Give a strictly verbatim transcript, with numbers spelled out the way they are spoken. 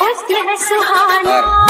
Husn hai suhana।